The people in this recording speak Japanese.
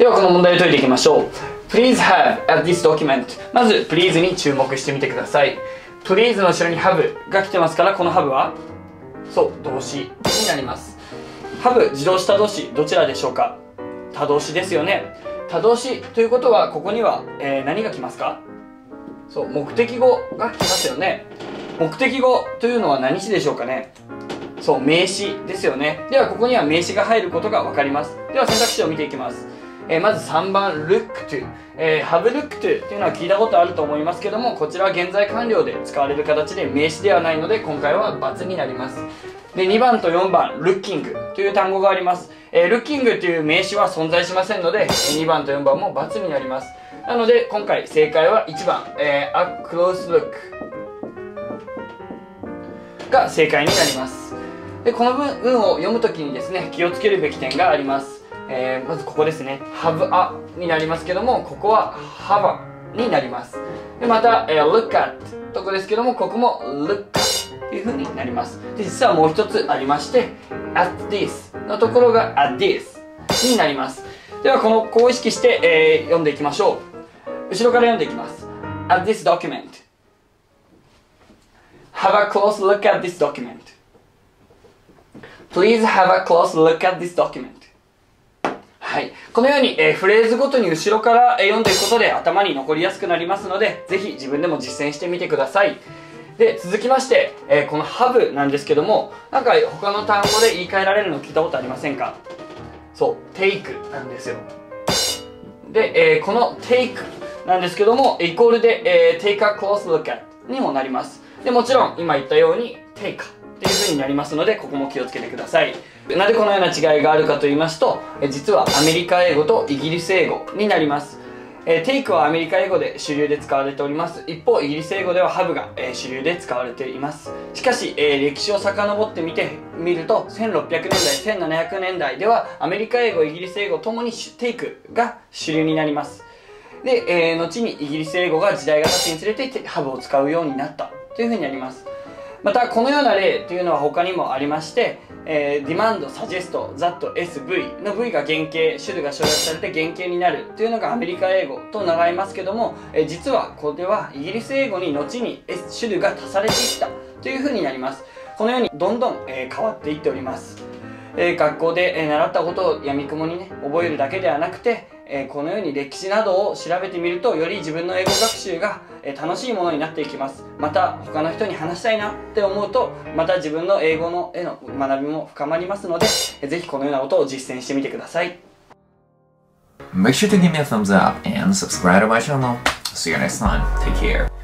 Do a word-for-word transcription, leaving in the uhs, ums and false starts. ではこの問題を解いていきましょう。 Please have at this document、 まず Please に注目してみてください。 Please の後ろに have が来てますから、この have はそう動詞になります。 have 自動詞、他動詞どちらでしょうか。他動詞ですよね。他動詞ということはここには、えー、何が来ますか。そう目的語が来ますよね。目的語というのは何詞でしょうかね。そう名詞ですよね。ではここには名詞が入ることが分かります。では選択肢を見ていきます。えー、まずさんばん look to、えー、have look to というのは聞いたことあると思いますけども、こちらは現在完了で使われる形で名詞ではないので今回は×になります。でにばんとよんばん looking という単語があります。えー、looking という名詞は存在しませんのでにばんとよんばんも×になります。なので今回正解はいちばん、えー、a close look が正解になります。でこの文を読むときにですね、気をつけるべき点があります。えー、まずここですね、 have a になりますけども、ここは have a になります。でまた、えー、look at とこですけども、ここも look at という風になります。で実はもう一つありまして at this のところが at this になります。ではこのこを意識して、えー、読んでいきましょう。後ろから読んでいきます。 at this document、 have a close look at this document、 please have a close look at this document。 はい、このように、えー、フレーズごとに後ろから、えー、読んでいくことで頭に残りやすくなりますので、ぜひ自分でも実践してみてください。で続きまして、えー、この have なんですけども、なんか他の単語で言い換えられるの聞いたことありませんか。そう take なんですよ。で、えー、この take なんですけどもイコールで、えー、take a close look at にもなります。でもちろん今言ったように takeっていう風になりますので、ここも気をつけてください。なぜこのような違いがあるかと言いますと、実はアメリカ英語とイギリス英語になります。えー、テイクはアメリカ英語で主流で使われております。一方イギリス英語では have が、えー、主流で使われています。しかし、えー、歴史を遡ってみてみるとせんろっぴゃくねんだいせんななひゃくねんだいではアメリカ英語イギリス英語ともにテイクが主流になります。で、えー、後にイギリス英語が時代が経つにつれて have を使うようになったというふうになります。またこのような例というのは他にもありまして、えー、demand、suggest、that、エスブイ の V が原型、主語が省略されて原型になるというのがアメリカ英語と習いますけども、えー、実はこれはイギリス英語に後に主語が足されていったという風になります。このようにどんどん、えー、変わっていっております。えー、学校で、えー、習ったことをやみくもにね覚えるだけではなくて、えー、このように歴史などを調べてみるとより自分の英語学習が、えー、楽しいものになっていきます。また他の人に話したいなって思うとまた自分の英語のへの学びも深まりますので、えー、ぜひこのようなことを実践してみてください。 Make sure to give me a thumbs up and subscribe to my channel. See you next time. Take care.